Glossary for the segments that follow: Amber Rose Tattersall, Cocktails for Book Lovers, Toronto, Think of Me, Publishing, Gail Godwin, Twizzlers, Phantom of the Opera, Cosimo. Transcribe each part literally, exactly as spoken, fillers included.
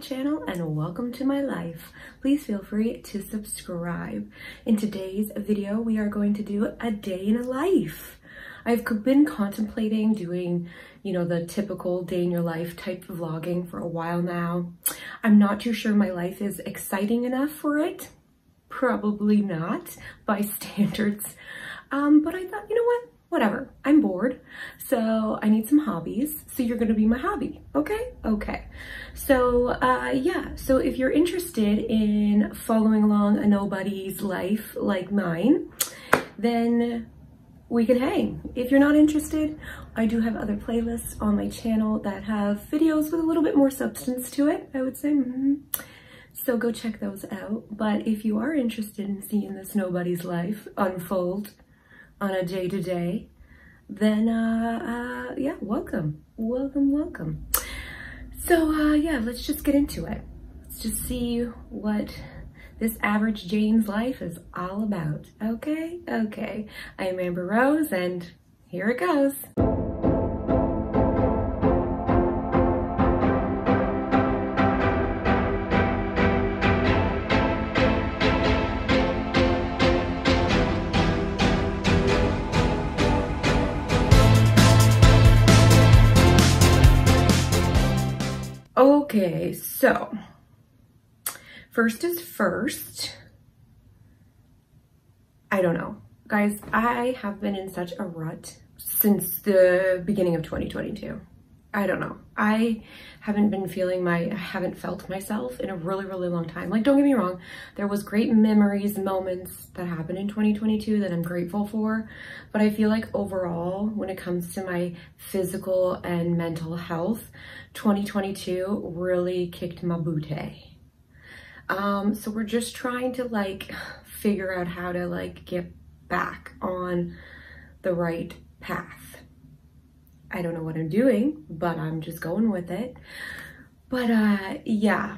Channel and welcome to my life. Please feel free to subscribe. In today's video we are going to do a day in a life. I've been contemplating doing, you know, the typical day in your life type of vlogging for a while now. I'm not too sure my life is exciting enough for it. Probably not by standards. Um, but I thought, you know what? Whatever, I'm bored, so I need some hobbies, so you're gonna be my hobby, okay? Okay, so uh, yeah, so if you're interested in following along a nobody's life like mine, then we can hang. If you're not interested, I do have other playlists on my channel that have videos with a little bit more substance to it, I would say. Mm-hmm. So go check those out, but if you are interested in seeing this nobody's life unfold on a day to day, then uh, uh, yeah, welcome, welcome, welcome. So uh, yeah, let's just get into it. Let's just see what this average Jane's life is all about. Okay, okay. I am Amber Rose and here it goes. Okay, so first is first. I don't know. Guys, I have been in such a rut since the beginning of twenty twenty-two. I don't know. I haven't been feeling my, I haven't felt myself in a really, really long time. Like, don't get me wrong. There was great memories, moments that happened in twenty twenty-two that I'm grateful for. But I feel like overall, when it comes to my physical and mental health, twenty twenty-two really kicked my booty. Um, so we're just trying to like figure out how to like get back on the right path. I don't know what I'm doing, but I'm just going with it. But uh, yeah,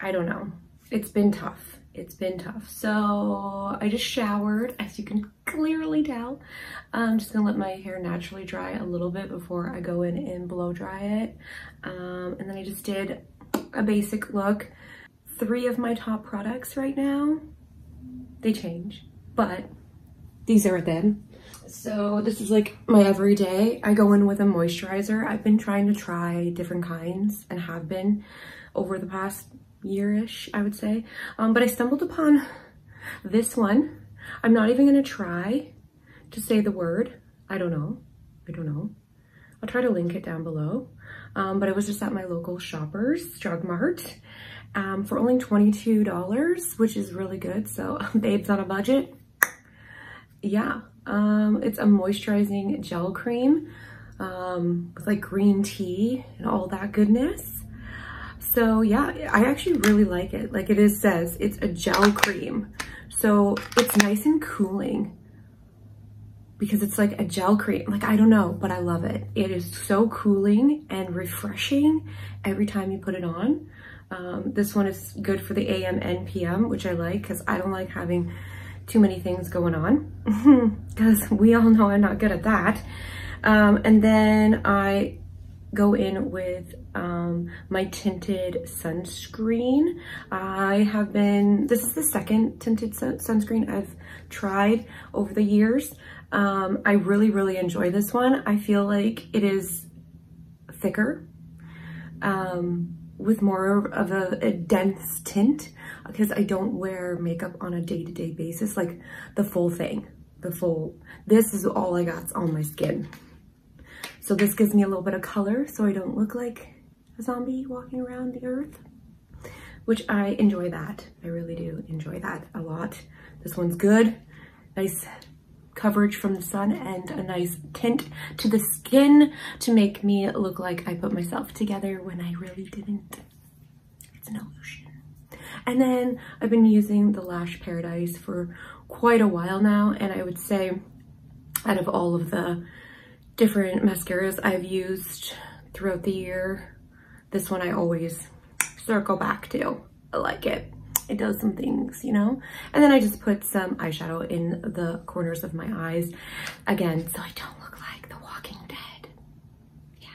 I don't know. It's been tough. It's been tough. So I just showered, as you can clearly tell. I'm just gonna let my hair naturally dry a little bit before I go in and blow dry it. Um, and then I just did a basic look. Three of my top products right now, they change, but these are them. So this is like my everyday. I go in with a moisturizer. I've been trying to try different kinds and have been over the past year-ish, I would say. Um, but I stumbled upon this one. I'm not even gonna try to say the word. I don't know, I don't know. I'll try to link it down below. Um, but I was just at my local Shoppers Drug Mart um, for only twenty-two dollars, which is really good. So babes on a budget, yeah. Um, it's a moisturizing gel cream um, with like green tea and all that goodness. So yeah, I actually really like it. Like it is says, it's a gel cream. So it's nice and cooling because it's like a gel cream. Like, I don't know, but I love it. It is so cooling and refreshing every time you put it on. Um, this one is good for the A M and P M, which I like because I don't like having too many things going on because we all know I'm not good at that. Um, and then I go in with um, my tinted sunscreen. I have been, this is the second tinted sun sunscreen I've tried over the years. Um, I really, really enjoy this one. I feel like it is thicker um, with more of a, a dense tint, because I don't wear makeup on a day-to-day basis, like the full thing, the full, this is all I got on my skin. So this gives me a little bit of color so I don't look like a zombie walking around the earth, which I enjoy that. I really do enjoy that a lot. This one's good, nice coverage from the sun and a nice tint to the skin to make me look like I put myself together when I really didn't. It's an illusion. And then I've been using the Lash Paradise for quite a while now, and I would say out of all of the different mascaras I've used throughout the year, this one I always circle back to. I like it. It does some things, you know? And then I just put some eyeshadow in the corners of my eyes, again, so I don't look like The Walking Dead. Yeah,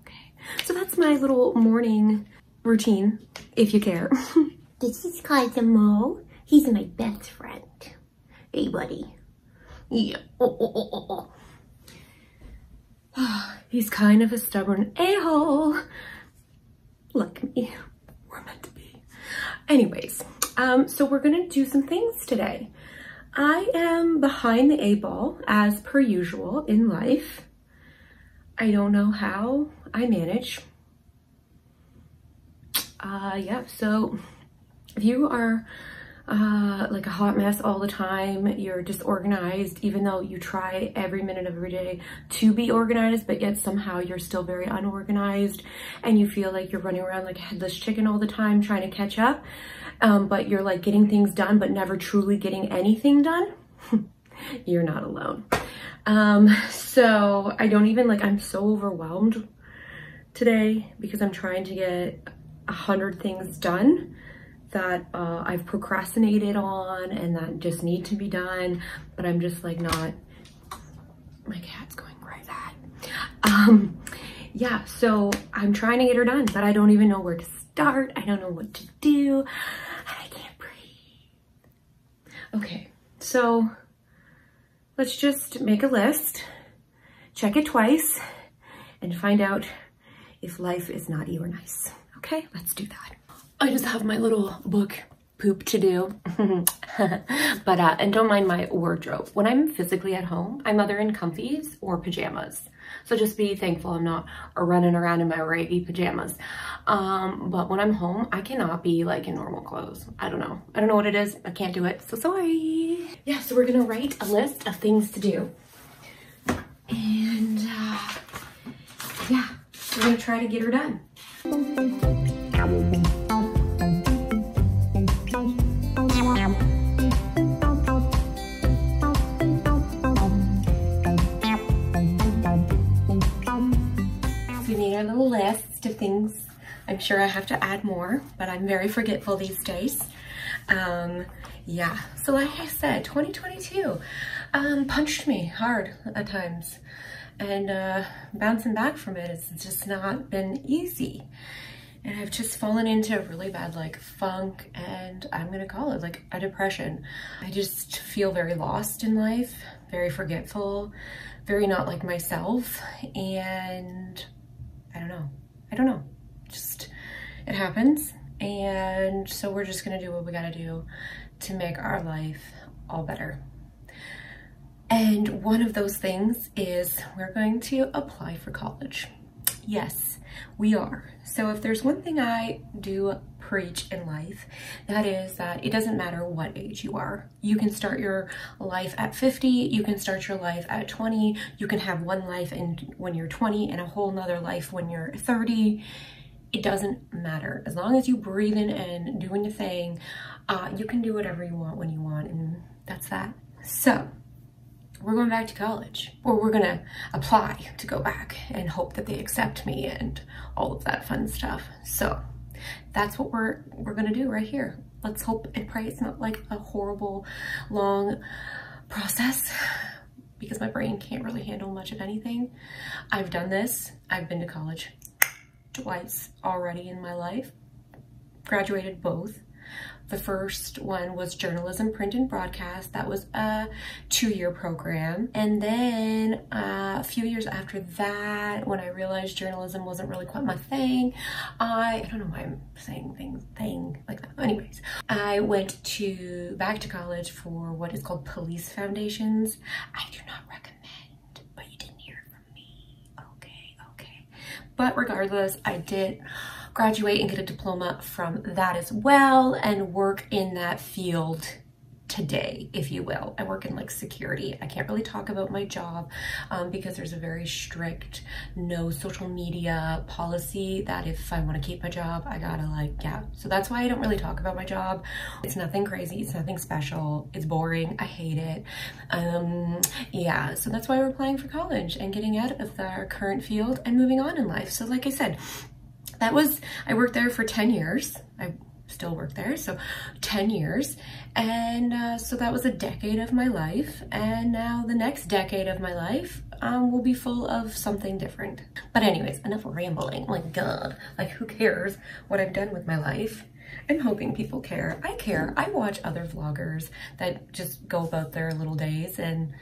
okay. So that's my little morning routine, if you care. This is Cosimo. He's my best friend. Hey, buddy. Yeah. Oh, oh, oh, oh, oh. He's kind of a stubborn a-hole. Like me, we're meant to be. Anyways, um, so we're gonna do some things today. I am behind the eight ball as per usual in life. I don't know how I manage. Uh, yeah, so if you are uh, like a hot mess all the time, you're disorganized, even though you try every minute of every day to be organized, but yet somehow you're still very unorganized and you feel like you're running around like a headless chicken all the time trying to catch up, um, but you're like getting things done, but never truly getting anything done, you're not alone. Um, so I don't even like, I'm so overwhelmed today because I'm trying to get a hundred things done that uh, I've procrastinated on and that just need to be done, but I'm just like not, my cat's going right at. Um, yeah, so I'm trying to get her done, but I don't even know where to start. I don't know what to do, and I can't breathe. Okay, so let's just make a list, check it twice, and find out if life is naughty or nice. Okay, let's do that. I just have my little book poop to do, but uh, and don't mind my wardrobe. When I'm physically at home, I'm either in comfies or pajamas. So just be thankful I'm not running around in my raggy pajamas. Um, but when I'm home, I cannot be like in normal clothes. I don't know. I don't know what it is. I can't do it. So sorry. Yeah, so we're gonna write a list of things to do. And uh, yeah, we're gonna try to get her done. Little list of things. I'm sure I have to add more, but I'm very forgetful these days. Um, yeah, so like I said, twenty twenty-two um, punched me hard at times, and uh, bouncing back from it has just not been easy. And I've just fallen into a really bad like funk, and I'm gonna call it like a depression. I just feel very lost in life, very forgetful, very not like myself, and I don't know. I don't know. Just, it happens. And so we're just gonna do what we gotta do to make our life all better. And one of those things is we're going to apply for college. Yes, we are. So if there's one thing I do preach in life, that is that it doesn't matter what age you are. You can start your life at fifty, you can start your life at twenty, you can have one life and when you're twenty and a whole nother life when you're thirty. It doesn't matter. As long as you breathe in and doing your thing, uh, you can do whatever you want when you want, and that's that. So we're going back to college, or we're gonna apply to go back and hope that they accept me and all of that fun stuff. So that's what we're we're gonna do right here. Let's hope and pray it's not like a horrible long process, because my brain can't really handle much of anything. I've done this. I've been to college twice already in my life, graduated both. The first one was journalism, print and broadcast. That was a two-year program. And then uh, a few years after that, when I realized journalism wasn't really quite my thing, I, I don't know why I'm saying things, thing like that. Anyways, I went to back to college for what is called police foundations. I do not recommend, but you didn't hear from me. Okay, okay. But regardless, I did graduate and get a diploma from that as well, and work in that field today, if you will. I work in like security. I can't really talk about my job um, because there's a very strict no social media policy that if I want to keep my job, I gotta like, yeah. So that's why I don't really talk about my job. It's nothing crazy. It's nothing special. It's boring. I hate it. Um, yeah. So that's why we're applying for college and getting out of our current field and moving on in life. So like I said, that was, I worked there for ten years. I still work there, so ten years, and uh, so that was a decade of my life, and now the next decade of my life um, will be full of something different. But anyways, enough rambling, like God, like who cares what I've done with my life? I'm hoping people care. I care. I watch other vloggers that just go about their little days, and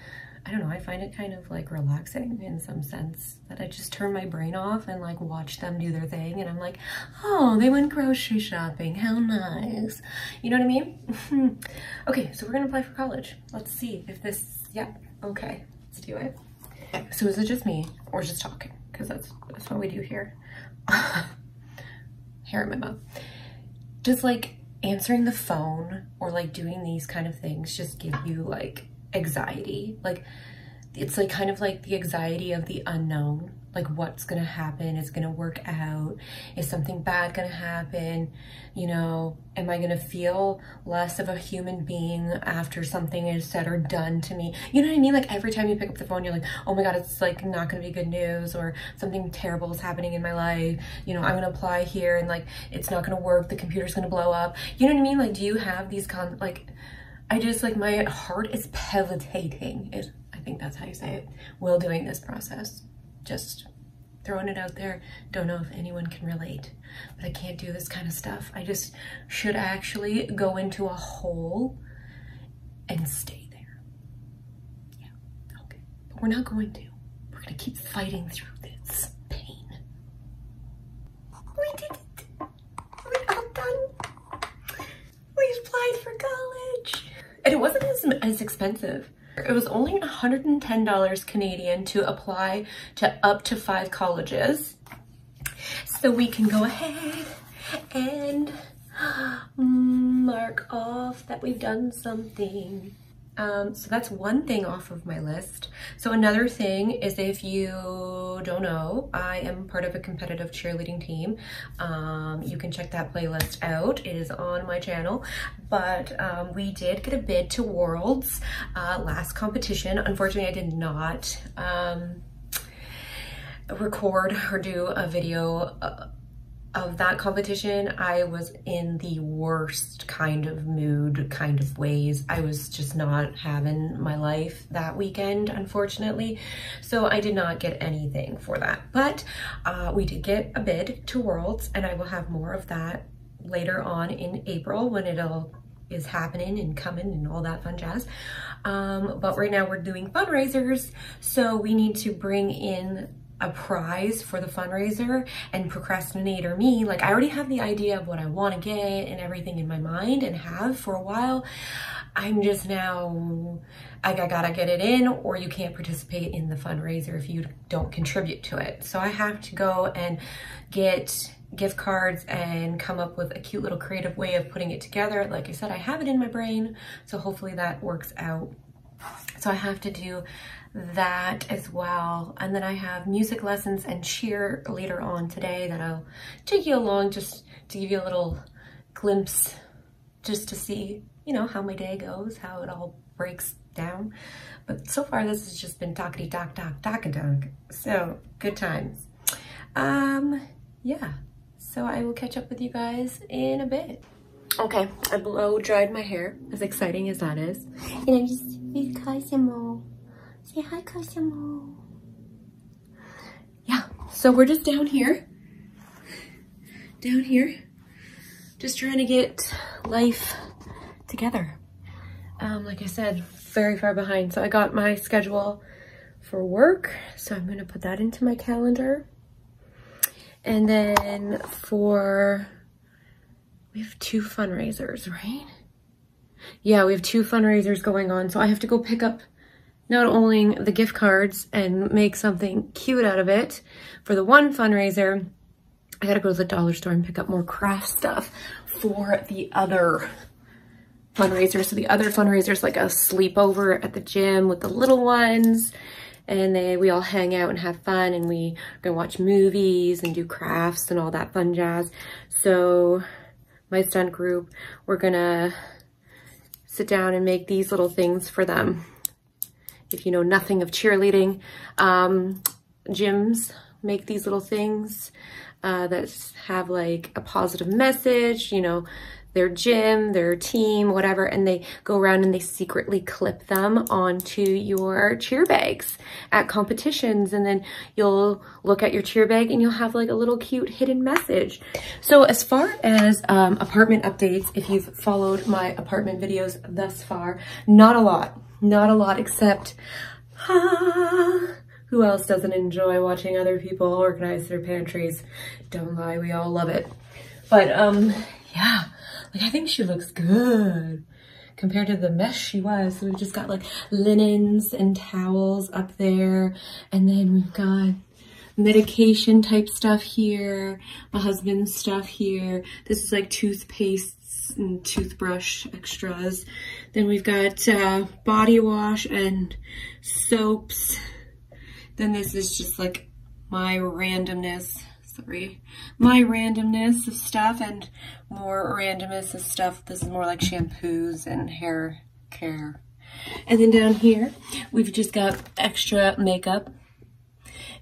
I don't know, I find it kind of like relaxing in some sense that I just turn my brain off and like watch them do their thing, and I'm like, oh, they went grocery shopping, how nice. You know what I mean? Okay, so we're gonna apply for college. Let's see if this, yeah, okay, let's do it. So is it just me or just talking? Because that's, that's what we do here. Hair in my mouth. Does like answering the phone or like doing these kind of things just give you like anxiety? Like it's like kind of like the anxiety of the unknown, like what's gonna happen, it's gonna work out, is something bad gonna happen, you know, am I gonna feel less of a human being after something is said or done to me? You know what I mean? Like every time you pick up the phone you're like, oh my god, it's like not gonna be good news, or something terrible is happening in my life, you know, I'm gonna apply here and like it's not gonna work, the computer's gonna blow up. You know what I mean? Like do you have these con like I just like, my heart is palpitating. It, I think that's how you say it, while doing this process. Just throwing it out there. Don't know if anyone can relate, but I can't do this kind of stuff. I just should actually go into a hole and stay there. Yeah, okay. But we're not going to. We're gonna keep fighting through this pain. We did it. We're all done. We applied for college. And it wasn't as, as expensive. It was only one hundred ten dollars Canadian to apply to up to five colleges. So we can go ahead and mark off that we've done something. Um, so that's one thing off of my list. So another thing is, if you don't know, I am part of a competitive cheerleading team. Um, you can check that playlist out. It is on my channel. But um, we did get a bid to Worlds uh, last competition. Unfortunately, I did not um, record or do a video uh, of that competition. I was in the worst kind of mood, kind of ways. I was just not having my life that weekend, unfortunately. So I did not get anything for that, but uh, we did get a bid to Worlds, and I will have more of that later on in April when it'll is happening and coming and all that fun jazz. Um, but right now we're doing fundraisers. So we need to bring in a prize for the fundraiser, and procrastinator me, like I already have the idea of what I want to get and everything in my mind and have for a while. I'm just now, I gotta get it in, or you can't participate in the fundraiser if you don't contribute to it. So I have to go and get gift cards and come up with a cute little creative way of putting it together. Like I said, I have it in my brain, so hopefully that works out. So I have to do that as well. And then I have music lessons and cheer later on today that I'll take you along, just to give you a little glimpse, just to see, you know, how my day goes, how it all breaks down. But so far this has just been talkity talk talk talk talk. So good times. Um, yeah, so I will catch up with you guys in a bit. Okay, I blow dried my hair, as exciting as that is. And I'm just with Cosimo. Say hi, Cosimo. Yeah, so we're just down here. Down here. Just trying to get life together. Um, like I said, very far behind. So I got my schedule for work. So I'm gonna put that into my calendar. And then for... we have two fundraisers, right? Yeah, we have two fundraisers going on. So I have to go pick up not only the gift cards and make something cute out of it for the one fundraiser, I gotta go to the dollar store and pick up more craft stuff for the other fundraiser. So the other fundraiser is like a sleepover at the gym with the little ones, and they we all hang out and have fun, and we go watch movies and do crafts and all that fun jazz. So my stunt group, we're gonna sit down and make these little things for them. If you know nothing of cheerleading, um, gyms make these little things uh, that have like a positive message, you know, their gym, their team, whatever, and they go around and they secretly clip them onto your cheer bags at competitions, and then you'll look at your cheer bag and you'll have like a little cute hidden message. So as far as um, apartment updates, if you've followed my apartment videos thus far, not a lot, not a lot except, ah, who else doesn't enjoy watching other people organize their pantries? Don't lie, we all love it. But um, yeah. Like, I think she looks good compared to the mess she was. So we've just got like linens and towels up there. And then we've got medication type stuff here. My husband's stuff here. This is like toothpastes and toothbrush extras. Then we've got uh, body wash and soaps. Then this is just like my randomness. Sorry, my randomness of stuff and more randomness of stuff. This is more like shampoos and hair care. And then down here, we've just got extra makeup.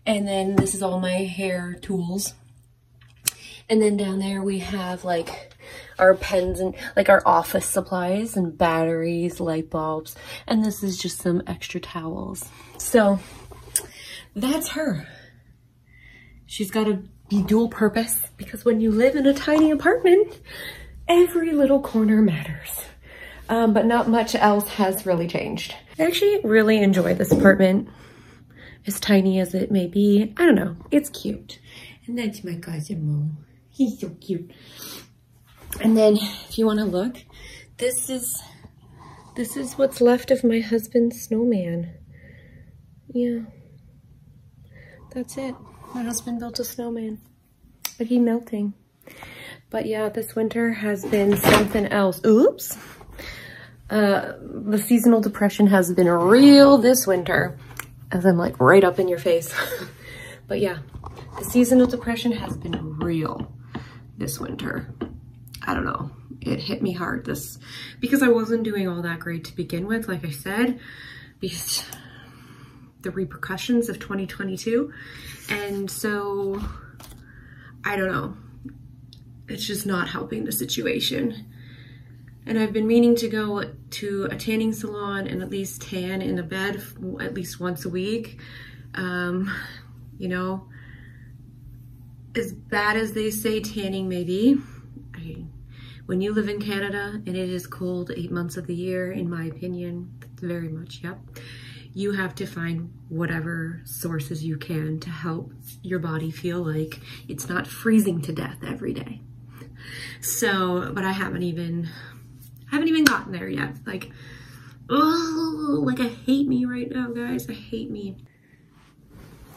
And then this is all my hair tools. And then down there we have like our pens and like our office supplies and batteries, light bulbs. And this is just some extra towels. So that's her. She's got a be dual purpose, because when you live in a tiny apartment, every little corner matters. Um, but not much else has really changed. I actually really enjoy this apartment, as tiny as it may be. I don't know, it's cute. And that's my Cosimo, he's so cute. And then if you wanna look, this is, this is what's left of my husband's snowman. Yeah, that's it. My husband built a snowman, but he's melting. But yeah, this winter has been something else. Oops. Uh, the seasonal depression has been real this winter, as I'm like right up in your face. But yeah, the seasonal depression has been real this winter. I don't know. It hit me hard this, because I wasn't doing all that great to begin with, like I said, because the repercussions of twenty twenty-two. And so, I don't know, it's just not helping the situation. And I've been meaning to go to a tanning salon and at least tan in a bed at least once a week. Um, you know, as bad as they say tanning may be, I, when you live in Canada and it is cold eight months of the year, in my opinion, very much, yep. You have to find whatever sources you can to help your body feel like it's not freezing to death every day. So, but I haven't even, I haven't even gotten there yet. Like, oh, like I hate me right now, guys. I hate me.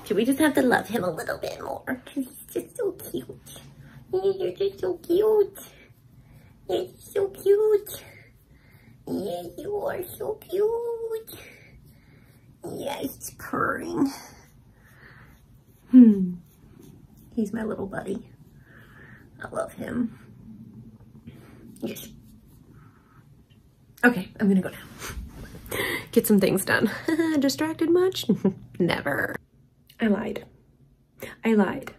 Can we just have to love him a little bit more? Because he's just so cute. You're just so cute. You're so cute. Yeah, you are so cute. Yeah, he's purring. Hmm. He's my little buddy. I love him. Yes. Okay, I'm gonna go now. Get some things done. Distracted much? Never. I lied. I lied.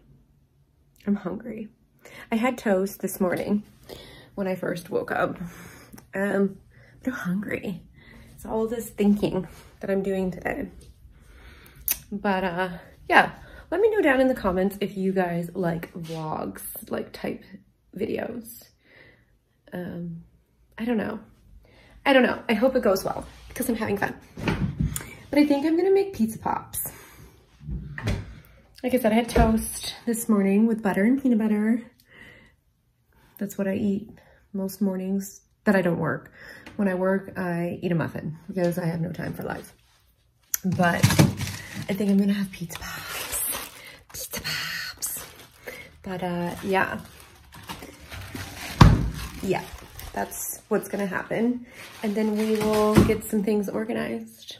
I'm hungry. I had toast this morning when I first woke up. Um, but I'm hungry. It's all this thinking that I'm doing today. But uh yeah, let me know down in the comments if you guys like vlogs, like type videos. Um, I don't know. I don't know. I hope it goes well because I'm having fun. But I think I'm gonna make pizza pops. Like I said, I had toast this morning with butter and peanut butter. That's what I eat most mornings that I don't work. When I work, I eat a muffin because I have no time for life. But I think I'm gonna have pizza pops. Pizza pops. But uh, yeah. Yeah. that's what's gonna happen. And then we will get some things organized.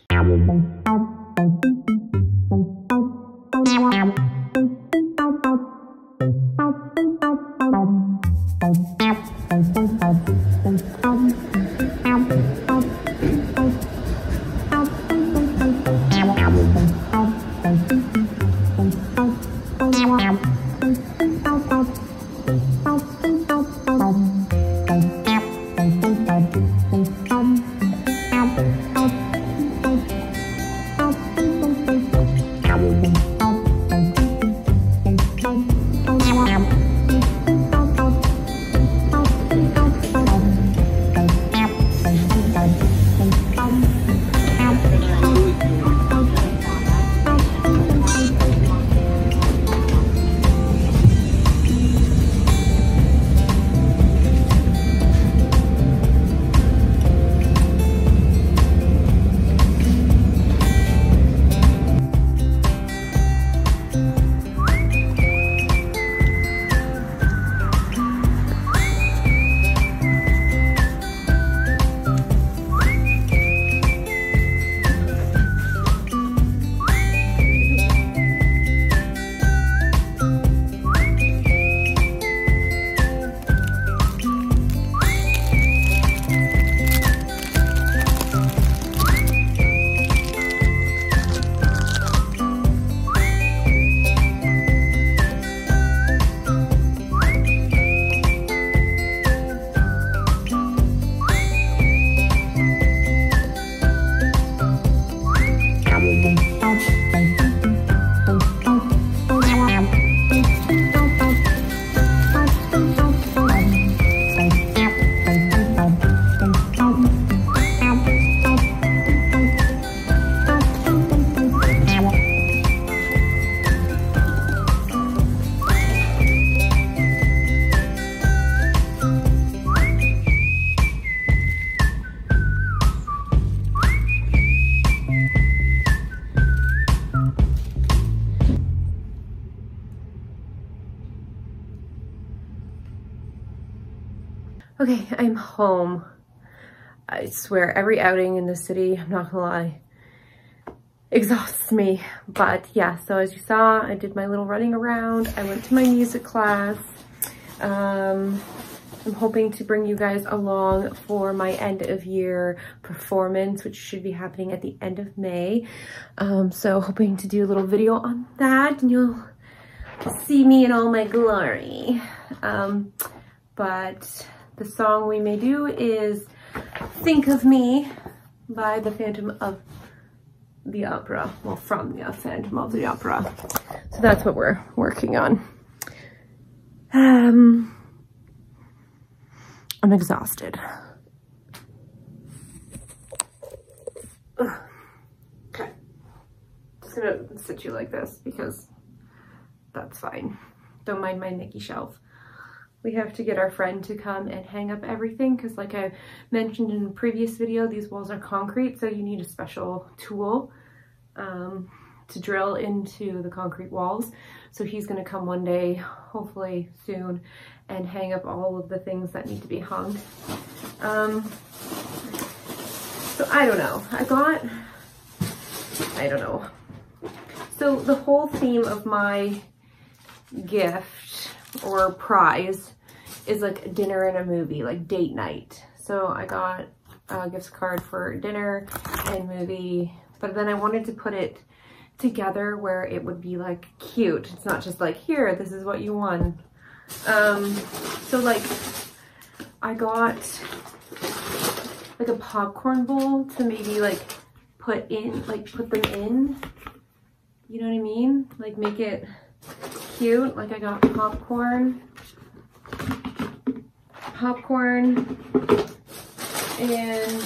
Okay, I'm home. I swear, every outing in the city, I'm not gonna lie, exhausts me. But yeah, so as you saw, I did my little running around. I went to my music class. Um, I'm hoping to bring you guys along for my end of year performance, which should be happening at the end of May. Um, so hoping to do a little video on that, and you'll see me in all my glory. Um, but... The song we may do is Think of Me by the Phantom of the Opera. Well, from the Phantom of the Opera. So that's what we're working on. Um, I'm exhausted. Ugh. Okay. Just gonna sit you like this because that's fine. Don't mind my Nikki shelf. We have to get our friend to come and hang up everything because, like I mentioned in a previous video, these walls are concrete, so you need a special tool um, to drill into the concrete walls. So he's going to come one day, hopefully soon, and hang up all of the things that need to be hung. Um, so I don't know. I got... I don't know. So the whole theme of my gift or prize is like dinner and a movie, like date night. So I got a gift card for dinner and movie, but then I wanted to put it together where it would be like cute. It's not just like, here, this is what you won. Um, so like I got like a popcorn bowl to maybe like put in, like put them in, you know what I mean? Like make it cute. Like I got popcorn, popcorn, and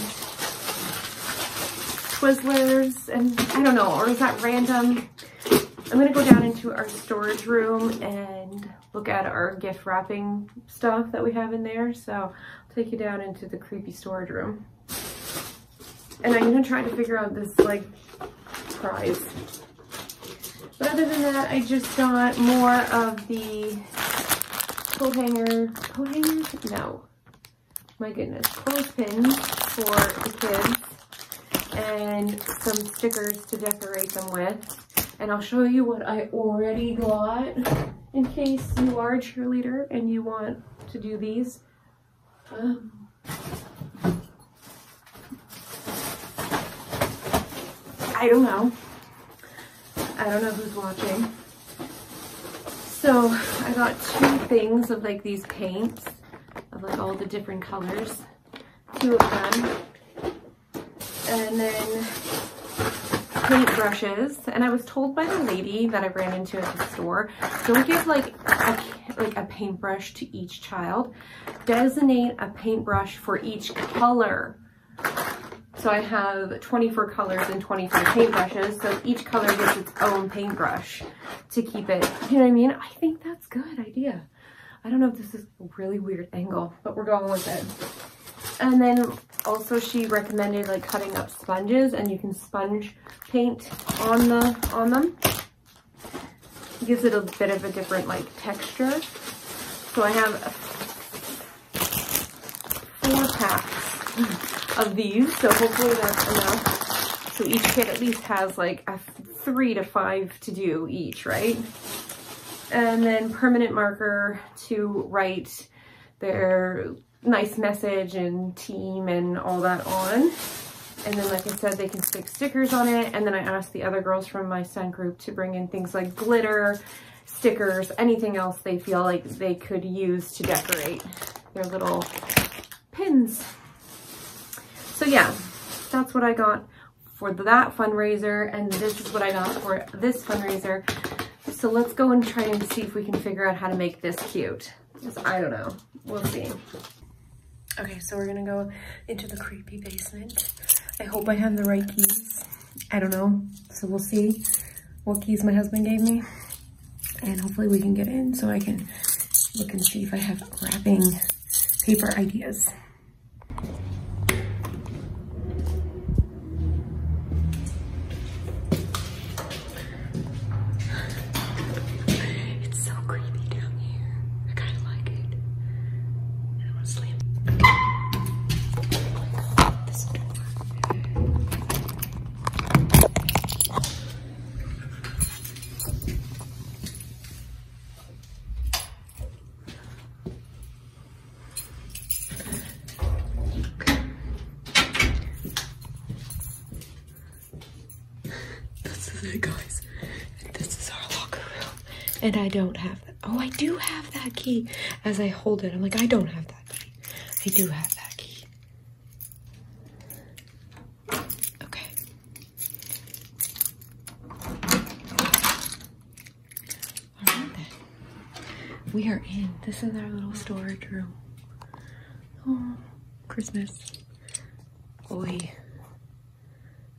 Twizzlers, and I don't know, or is that random? I'm gonna go down into our storage room and look at our gift wrapping stuff that we have in there. So I'll take you down into the creepy storage room, and I'm gonna try to figure out this like prize. But other than that, I just got more of the coat hanger, coat hangers? No. my goodness, clothespins for the kids and some stickers to decorate them with. And I'll show you what I already got in case you are a cheerleader and you want to do these. Um, I don't know. I don't know who's watching. So I got two things of like these paints of like all the different colors, two of them, and then paint brushes. And I was told by the lady that I ran into at the store, don't give like a, like a paintbrush to each child. Designate a paintbrush for each color. So I have twenty-four colors and twenty-five paintbrushes, so each color gets its own paintbrush to keep it, you know what I mean? I think that's a good idea. I don't know if this is a really weird angle, but we're going with it. And then also she recommended like cutting up sponges, and you can sponge paint on the on them. It gives it a bit of a different like texture. So I have four packs of these, so hopefully that's enough. So each kid at least has like a three to five to do each, right? And then permanent marker to write their nice message and team and all that on. And then like I said, they can stick stickers on it. And then I asked the other girls from my son group to bring in things like glitter, stickers, anything else they feel like they could use to decorate their little pins. So yeah, that's what I got for that fundraiser, and this is what I got for this fundraiser. So let's go and try and see if we can figure out how to make this cute. Because I don't know, we'll see. Okay, so we're gonna go into the creepy basement. I hope I have the right keys. I don't know, so we'll see what keys my husband gave me. And hopefully we can get in so I can look and see if I have wrapping paper ideas. And I don't have that. Oh, I do have that key. As I hold it, I'm like, I don't have that key. I do have that key. Okay. All right then. We are in. This is our little storage room. Oh, Christmas. Oi.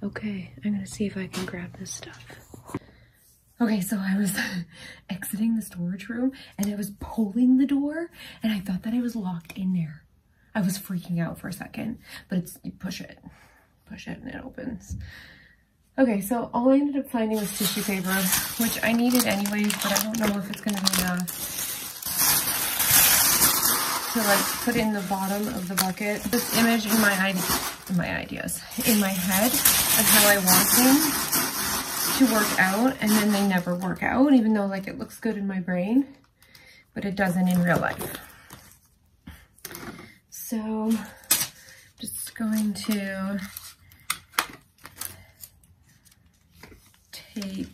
Okay, I'm gonna see if I can grab this stuff. Okay, so I was exiting the storage room and I was pulling the door and I thought that I was locked in there. I was freaking out for a second, but it's, you push it, push it and it opens. Okay, so all I ended up finding was tissue paper, which I needed anyways, but I don't know if it's gonna be enough to like put in the bottom of the bucket. This image in my, ide in my ideas, in my head of how I walk in to work out, and then they never work out, even though like it looks good in my brain, but it doesn't in real life. So just going to tape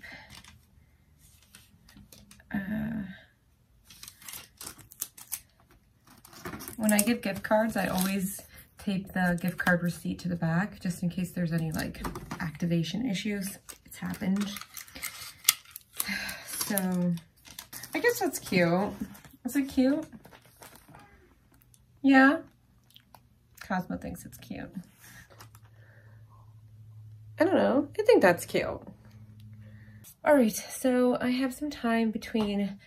uh, when I give gift cards, I always tape the gift card receipt to the back just in case there's any like activation issues. Happened. So I guess that's cute. Is it cute? Yeah. Cosmo thinks it's cute. I don't know. I think that's cute. All right. So I have some time between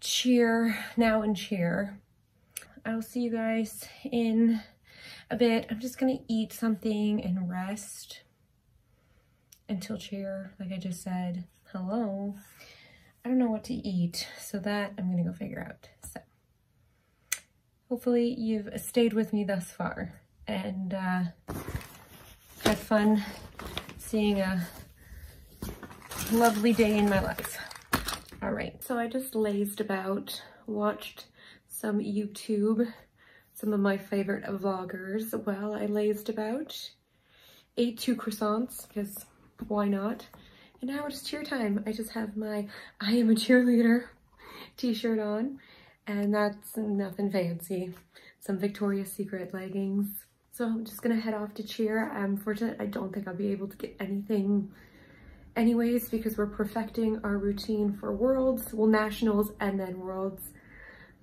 cheer now and cheer. I'll see you guys in a bit. I'm just going to eat something and rest until cheer, like I just said. Hello. I don't know what to eat, so that I'm gonna go figure out. So hopefully you've stayed with me thus far and uh, had fun seeing a lovely day in my life. All right, so I just lazed about, watched some YouTube, some of my favorite vloggers while I lazed about, ate two croissants, because why not? And now it's cheer time. I just have my I am a cheerleader t-shirt on, and that's nothing fancy. Some Victoria's Secret leggings. So I'm just gonna head off to cheer. I'm fortunate, I don't think I'll be able to get anything anyways, because we're perfecting our routine for Worlds, well, Nationals and then Worlds.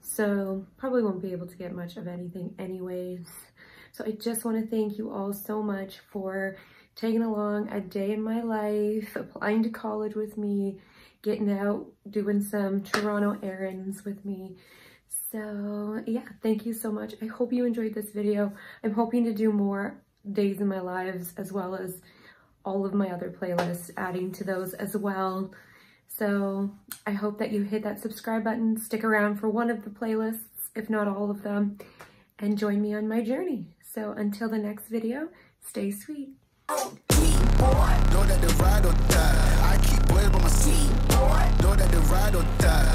So probably won't be able to get much of anything anyways. So I just want to thank you all so much for taking along a day in my life, applying to college with me, getting out, doing some Toronto errands with me. So yeah, thank you so much. I hope you enjoyed this video. I'm hoping to do more days in my lives, as well as all of my other playlists, adding to those as well. So I hope that you hit that subscribe button, stick around for one of the playlists, if not all of them, and join me on my journey. So until the next video, stay sweet. Know that the ride or die. I keep boys by my seat. Know that the ride or die.